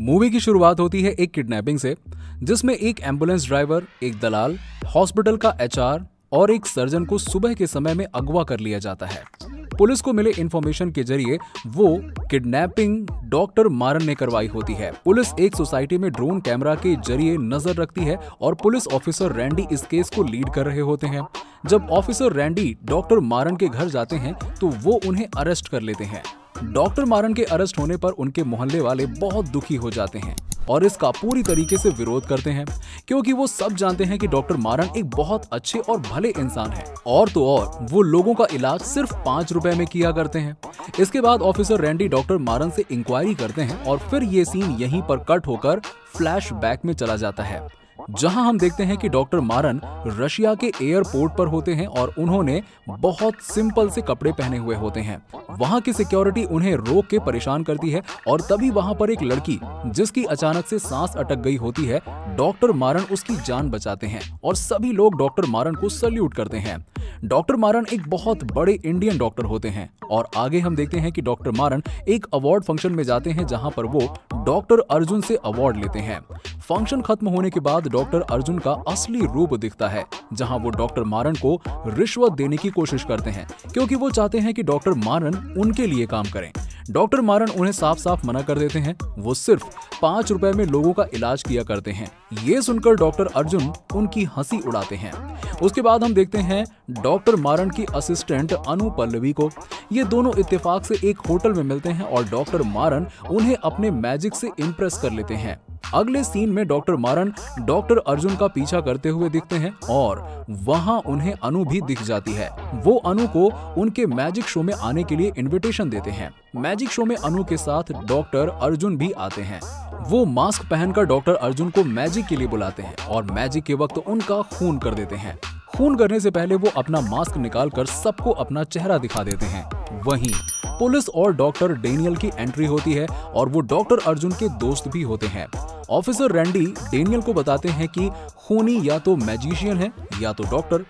Movie की शुरुआत होती है एक किडनैपिंग से, जिसमें एक एम्बुलेंस ड्राइवर, एक दलाल, हॉस्पिटल का एचआर और एक सर्जन को सुबह के समय में अगवा कर लिया जाता है। पुलिस को मिले इन्फॉर्मेशन के जरिए वो किडनैपिंग डॉक्टर मारन ने करवाई होती है। पुलिस एक सोसाइटी में ड्रोन कैमरा के जरिए नजर रखती है और पुलिस ऑफिसर रैंडी इस केस को लीड कर रहे होते हैं। जब ऑफिसर रैंडी डॉक्टर मारन के घर जाते हैं तो वो उन्हें अरेस्ट कर लेते हैं। डॉक्टर मारन के अरेस्ट होने पर उनके मोहल्ले वाले बहुत दुखी हो जाते हैं और इसका पूरी तरीके से विरोध करते हैं, क्योंकि वो सब जानते हैं कि डॉक्टर मारन एक बहुत अच्छे और भले इंसान हैं और तो और वो लोगों का इलाज सिर्फ 5 रुपए में किया करते हैं। इसके बाद ऑफिसर रैंडी डॉक्टर मारन से इंक्वायरी करते हैं और फिर ये सीन यहीं पर कट होकर फ्लैशबैक में चला जाता है, जहां हम देखते हैं कि डॉक्टर मारन रशिया के एयरपोर्ट पर होते हैं और उन्होंने बहुत सिंपल से कपड़े पहने हुए होते हैं। वहां की सिक्योरिटी उन्हें रोक के परेशान करती है और तभी वहां पर एक लड़की, जिसकी अचानक से सांस अटक गई होती है, डॉक्टर मारन उसकी जान बचाते हैं और सभी लोग डॉक्टर मारन को सैल्यूट करते हैं। डॉक्टर मारन एक बहुत बड़े इंडियन डॉक्टर होते हैं और आगे हम देखते हैं कि डॉक्टर मारन एक अवार्ड फंक्शन में जाते हैं, जहां पर वो डॉक्टर अर्जुन से अवार्ड लेते हैं। फंक्शन खत्म होने के बाद डॉक्टर अर्जुन का असली रूप दिखता है, जहां वो डॉक्टर मारन को रिश्वत देने की कोशिश करते हैं, क्योंकि वो चाहते हैं कि डॉक्टर मारन उनके लिए काम करें। डॉक्टर मारन उन्हें साफ साफ मना कर देते हैं, वो सिर्फ 5 रुपए में लोगों का इलाज किया करते हैं। ये सुनकर डॉक्टर अर्जुन उनकी हंसी उड़ाते हैं। उसके बाद हम देखते हैं डॉक्टर मारन की असिस्टेंट अनु पल्लवी को। ये दोनों इत्तेफाक से एक होटल में मिलते हैं और डॉक्टर मारन उन्हें अपने मैजिक से इम्प्रेस कर लेते हैं। अगले सीन में डॉक्टर मारन डॉक्टर अर्जुन का पीछा करते हुए दिखते हैं और वहां उन्हें अनु भी दिख जाती है। वो अनु को उनके मैजिक शो में आने के लिए इनविटेशन देते हैं। मैजिक शो में अनु के साथ डॉक्टर अर्जुन भी आते हैं। वो मास्क पहनकर डॉक्टर अर्जुन को मैजिक के लिए बुलाते हैं और मैजिक के वक्त उनका खून कर देते हैं। खून करने से पहले वो अपना मास्क निकालकर सबको अपना चेहरा दिखा देते हैं। वहीं पुलिस और डॉक्टर डेनियल की एंट्री होती है और वो डॉक्टर अर्जुन के दोस्त भी होते हैं। ऑफिसर रैंडी डेनियल को बताते हैं कि खूनी या तो मैजिशियन है या तो डॉक्टर।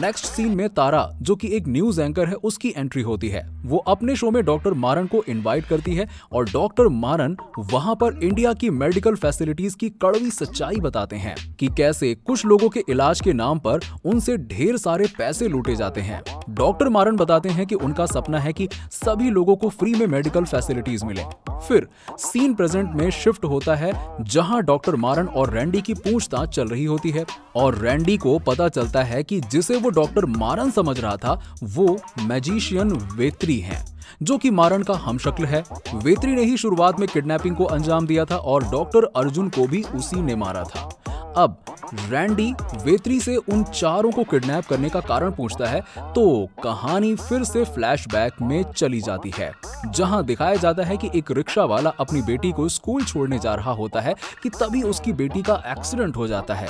नेक्स्ट सीन में तारा, जो कि एक न्यूज एंकर है, उसकी एंट्री होती है। वो अपने शो में डॉक्टर मारन को इनवाइट करती है और डॉक्टर मारन वहां पर इंडिया की मेडिकल फैसिलिटीज की कड़वी सच्चाई बताते हैं कि कैसे कुछ लोगों के इलाज के नाम पर उनसे ढेर सारे पैसे लूटे जाते हैं। डॉक्टर मारन बताते हैं कि उनका सपना है कि सभी लोगों को फ्री में मेडिकल फैसिलिटीज मिले। फिर सीन प्रेजेंट में शिफ्ट होता है, जहां डॉक्टर मारन और रैंडी की पूछताछ चल रही होती है और रैंडी को पता चलता है कि जिसे वो डॉक्टर मारन समझ रहा था वो मैजिशियन वैत्री है, जो कि मारन का हमशक्ल है। वैत्री ने ही शुरुआत में किडनैपिंग को अंजाम दिया था और डॉक्टर अर्जुन को भी उसी ने मारा था। अब रैंडी वैत्री से उन चारों को किडनैप करने का कारण पूछता है तो कहानी फिर से फ्लैशबैक में चली जाती है, जहां दिखाया जाता है कि एक रिक्शा वाला अपनी बेटी को स्कूल छोड़ने जा रहा होता है कि तभी उसकी बेटी का एक्सीडेंट हो जाता है।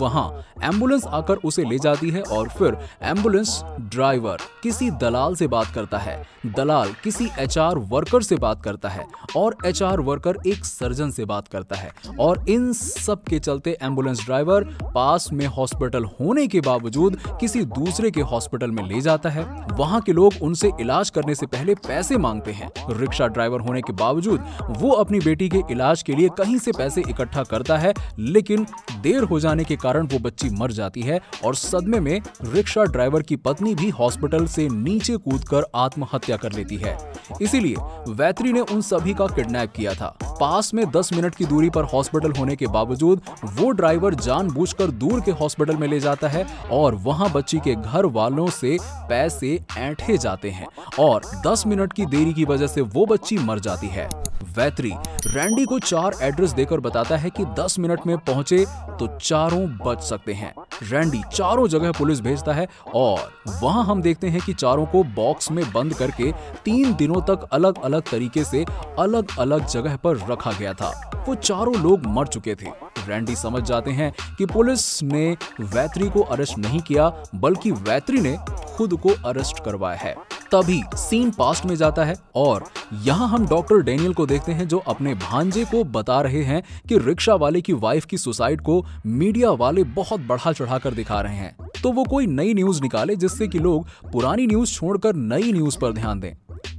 वहां एम्बुलेंस आकर उसे ले जाती है और फिर एम्बुलेंस ड्राइवर किसी दलाल से बात करता है, दलाल किसी एचआर वर्कर से बात करता है और एचआर वर्कर एक सर्जन से बात करता है और इन सब के चलते एम्बुलेंस ड्राइवर पास में हॉस्पिटल होने के बावजूद किसी दूसरे के हॉस्पिटल में ले जाता है। वहां के लोग उनसे इलाज करने से पहले पैसे मांगते हैं। रिक्शा ड्राइवर होने के बावजूद वो अपनी बेटी के इलाज के लिए कहीं से पैसे इकट्ठा करता है, लेकिन देर हो जाने के कारण वो बच्ची मर जाती है और सदमे में रिक्शा ड्राइवर की पत्नी भी हॉस्पिटल से नीचे कूदकर आत्महत्या कर लेती है। इसीलिए वैत्री ने उन सभी का किडनैप किया था। पास में 10 मिनट की दूरी पर हॉस्पिटल होने के बावजूद वो ड्राइवर जानबूझकर दूर के हॉस्पिटल में ले जाता है और वहां बच्ची के घर वालों से पैसे ऐंठे जाते हैं और 10 मिनट की देरी की वजह से वो बच्ची मर जाती है। वैत्री रैंडी को 4 एड्रेस देकर बताता है कि 10 मिनट में पहुंचे तो चारों बच सकते हैं। रैंडी चारों जगह पुलिस भेजता है और वहां हम देखते हैं कि चारों को बॉक्स में बंद करके 3 दिनों तक अलग अलग तरीके से अलग अलग जगह पर रखा गया था। वो चारों लोग मर चुके थे। रैंडी समझ जाते हैं कि पुलिस ने वैत्री को अरेस्ट नहीं किया, बल्कि वैत्री ने खुद को अरेस्ट करवाया है। तभी सीन पास्ट में जाता है और यहाँ हम डॉक्टर डेनियल को देखते हैं, जो अपने भांजे को बता रहे हैं कि रिक्शा वाले की वाइफ की सुसाइड को मीडिया वाले बहुत बढ़ा चढ़ाकर दिखा रहे हैं, तो वो कोई नई न्यूज निकाले जिससे कि लोग पुरानी न्यूज छोड़कर नई न्यूज पर ध्यान दें।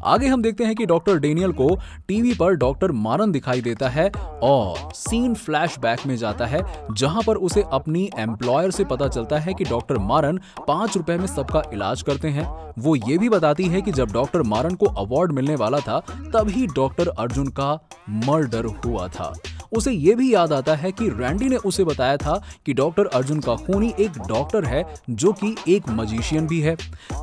आगे हम देखते हैं कि डॉक्टर डेनियल को टीवी पर डॉक्टर मारन दिखाई देता है और सीन फ्लैशबैक में जाता है, जहां पर उसे अपनी एम्प्लॉयर से पता चलता है कि डॉक्टर मारन 5 रुपए में सबका इलाज करते हैं। वो ये भी बताती है कि जब डॉक्टर मारन को अवार्ड मिलने वाला था तभी डॉक्टर अर्जुन का मर्डर हुआ था। उसे ये भी याद आता है कि रैंडी ने उसे बताया था कि डॉक्टर अर्जुन का खूनी एक डॉक्टर है जो कि एक मजिशियन भी है।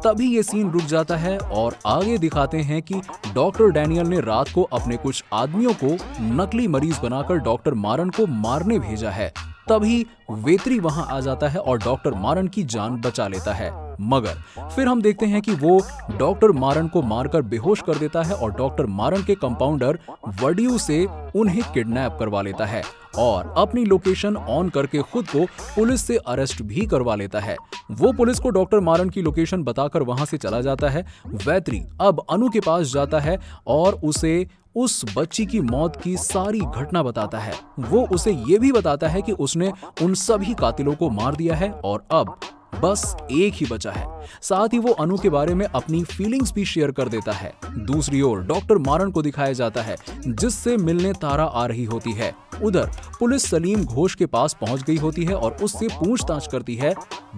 तभी ये सीन रुक जाता है और आगे दिखाते हैं कि डॉक्टर डैनियल ने रात को अपने कुछ आदमियों को नकली मरीज बनाकर डॉक्टर मारन को मारने भेजा है। तभी वेत्री वहां आ जाता है और डॉक्टर मारन की जान बचा लेता है, मगर फिर हम देखते हैं कि वो डॉक्टर मारन को मारकर बेहोश कर देता है और डॉक्टर मारन के कंपाउंडर वडियू से उन्हें किडनैप करवा लेता है और अपनी लोकेशन ऑन करके खुद को पुलिस से अरेस्ट भी करवा लेता है। वो पुलिस को डॉक्टर मारन की लोकेशन बताकर वहां से चला जाता है। वैत्री अब अनु के पास जाता है और उसे उस बच्ची की मौत की सारी घटना बताता है। वो उसे ये भी बताता है कि उसने उन सभी कातिलों को मार दिया है और अब बस एक ही बचा है। साथ ही वो अनु के बारे में अपनी फीलिंग्स भी शेयर कर देता है। दूसरी ओर डॉक्टर मारन को दिखाया जाता है, जिससे मिलने तारा आ रही होती है। उधर पुलिस सलीम घोष के पास पहुंच गई होती है और उससे पूछताछ करती है।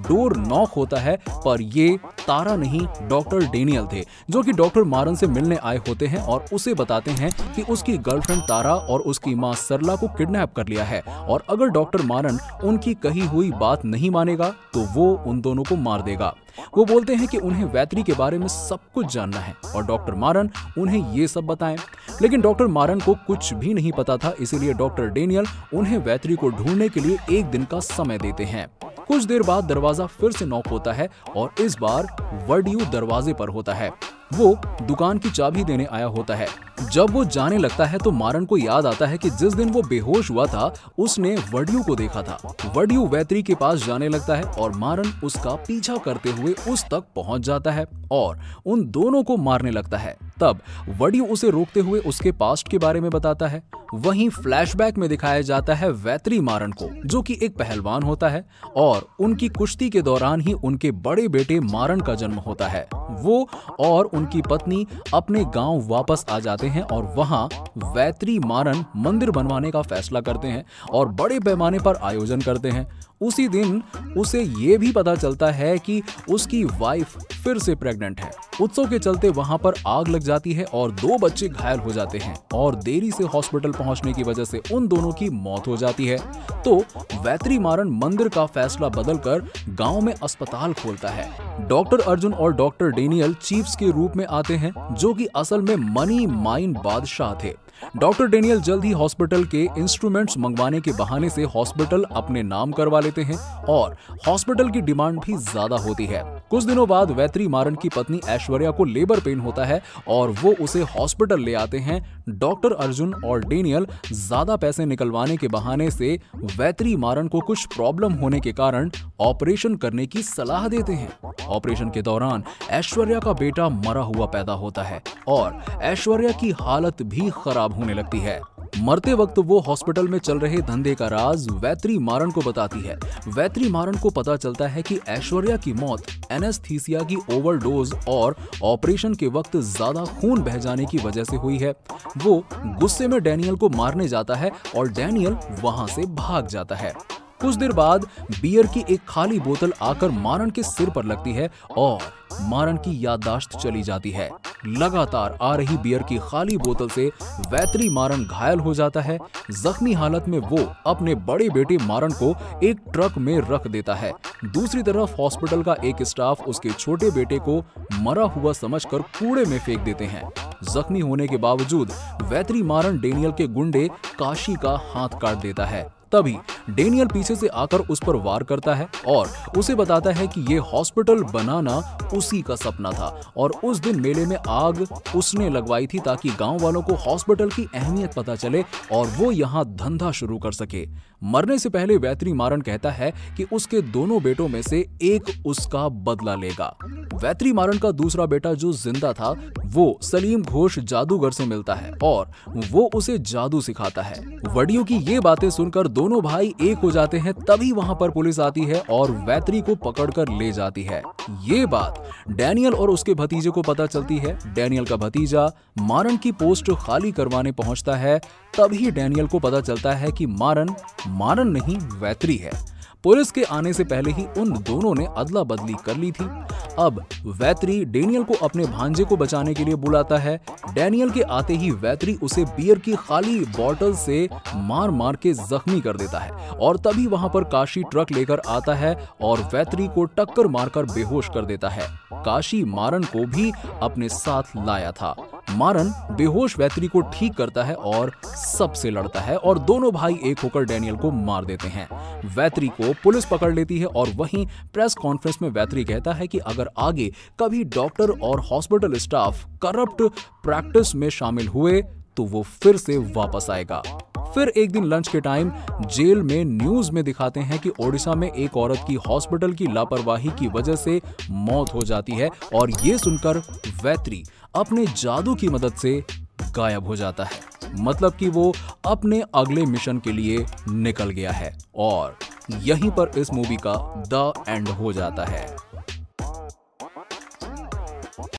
डोर नॉक होता है पर ये तारा नहीं डॉक्टर डेनियल थे, जो कि डॉक्टर मारन से मिलने आए होते हैं और उसे बताते हैं कि उसकी गर्लफ्रेंड तारा और उसकी मां सरला को किडनैप कर लिया है और अगर डॉक्टर मारन उनकी कही हुई बात नहीं मानेगा तो वो उन दोनों को मार देगा। वो बोलते हैं कि उन्हें वैत्री के बारे में सब कुछ जानना है और डॉक्टर मारन उन्हें ये सब बताएं, लेकिन डॉक्टर मारन को कुछ भी नहीं पता था, इसीलिए डॉक्टर डेनियल उन्हें वैत्री को ढूंढने के लिए एक दिन का समय देते हैं। कुछ देर बाद दरवाजा फिर से नॉक होता है और इस बार वडियू दरवाजे पर होता है। वो दुकान की चाबी देने आया होता है। जब वो जाने लगता है तो मारन को याद आता है कि जिस दिन वो बेहोश हुआ था उसने वडियू को देखा था। वडियू वैत्री के पास जाने लगता है और मारन उसका पीछा करते हुए उस तक पहुंच जाता है और उन दोनों को मारने लगता है। तब वडियू उसे रोकते हुए उसके पास्ट के बारे में बताता है। वहीं फ्लैशबैक में दिखाया जाता है वैत्री मारन को, जो कि एक पहलवान होता है और उनकी कुश्ती के दौरान ही उनके बड़े बेटे मारन का जन्म होता है। वो और उनकी पत्नी अपने गांव वापस आ जाते हैं और वहां वैत्री मारन मंदिर बनवाने का फैसला करते हैं और बड़े पैमाने पर आयोजन करते हैं। उसी दिन उसे ये भी पता चलता है कि उसकी वाइफ फिर से प्रेग्नेंट है। उत्सव के चलते वहां पर आग लग जाती है और 2 बच्चे घायल हो जाते हैं और देरी से हॉस्पिटल पहुंचने की वजह से उन दोनों की मौत हो जाती है। तो वैत्री मारन मंदिर का फैसला बदलकर गांव में अस्पताल खोलता है। डॉक्टर अर्जुन और डॉक्टर डेनियल चीफ्स के रूप में आते हैं, जो कि असल में मनी माइन बादशाह थे। डॉक्टर डेनियल जल्द ही हॉस्पिटल के इंस्ट्रूमेंट्स मंगवाने के बहाने से हॉस्पिटल अपने नाम करवा लेते हैं और हॉस्पिटल की डिमांड भी ज्यादा होती है। कुछ दिनों बाद वैत्री मारन की पत्नी ऐश्वर्या को लेबर पेन होता है और वो उसे हॉस्पिटल ले आते हैं। डॉक्टर अर्जुन और डेनियल ज्यादा पैसे निकलवाने के बहाने से वैत्री मारन को कुछ प्रॉब्लम होने के कारण ऑपरेशन करने की सलाह देते हैं। ऑपरेशन के दौरान ऐश्वर्या का बेटा मरा हुआ पैदा होता है और ऐश्वर्या की हालत भी खराब होने लगती है। मरते वक्त वो हॉस्पिटल में चल रहे धंधे का राज वैत्री मारन को बताती है। वैत्री मारन को पता चलता है कि ऐश्वर्या की मौत एनेस्थीसिया की ओवरडोज और ऑपरेशन के वक्त ज्यादा खून बह जाने की वजह से हुई है। वो गुस्से में डैनियल को मारने जाता है और डैनियल वहां से भाग जाता है। कुछ देर बाद बियर की एक खाली बोतल आकर मारन के सिर पर लगती है और मारन की याददाश्त चली जाती है। लगातार आ रही बियर की खाली बोतल से वैत्री मारन घायल हो जाता है। जख्मी हालत में वो अपने बड़े बेटे मारन को एक ट्रक में रख देता है। दूसरी तरफ हॉस्पिटल का एक स्टाफ उसके छोटे बेटे को मरा हुआ समझकर कूड़े में फेंक देते हैं। जख्मी होने के बावजूद वैत्री मारन डेनियल के गुंडे काशी का हाथ काट देता है। तभी डेनियल पीछे से आकर उस पर वार करता है और उसे बताता है कि ये हॉस्पिटल बनाना उसी का सपना था और उस दिन मेले में आग उसने लगवाई थी ताकि गांव वालों को हॉस्पिटल की अहमियत पता चले और वो यहाँ धंधा शुरू कर सके। मरने से पहले वैत्री मारन कहता है कि उसके दोनों बेटों में से एक उसका बदला लेगा। वैत्री मारन का दूसरा बेटा जो जिंदा था वो सलीम घोष जादूगर से मिलता है और वो उसे जादू सिखाता है। वडियों की ये बातें सुनकर दोनों भाई एक हो जाते हैं तभी वहां पर पुलिस आती है और वैत्री को पकड़कर ले जाती है। ये बात डैनियल और उसके भतीजे को पता चलती है। डैनियल का भतीजा मारन की पोस्ट खाली करवाने पहुंचता है, तभी डैनियल को पता चलता है कि मारन नहीं वैत्री है। पुलिस के आने से पहले ही उन दोनों ने अदला बदली कर ली थी। अब वैत्री डैनियल को अपने भांजे को बचाने के लिए बुलाता है। डैनियल के आते ही वैत्री उसे बियर की खाली बोतल से मार मार के जख्मी कर देता है और तभी वहां पर काशी ट्रक लेकर आता है और वैत्री को टक्कर मारकर बेहोश कर देता है। काशी मारन को भी अपने साथ लाया था। मारन बेहोश वैत्री को ठीक करता है और सबसे लड़ता है और दोनों भाई एक होकर डैनियल को मार देते हैं। वैत्री को पुलिस पकड़ लेती है और वहीं प्रेस कॉन्फ्रेंस में वैत्री कहता है कि अगर आगे कभी डॉक्टर और हॉस्पिटल स्टाफ करप्ट प्रैक्टिस में शामिल हुए तो वो फिर से वापस आएगा। फिर एक दिन लंच के टाइम जेल में न्यूज में दिखाते हैं कि ओडिशा में एक औरत की हॉस्पिटल की लापरवाही की वजह से मौत हो जाती है और ये सुनकर वैत्री अपने जादू की मदद से गायब हो जाता है। मतलब कि वो अपने अगले मिशन के लिए निकल गया है और यहीं पर इस मूवी का द एंड हो जाता है।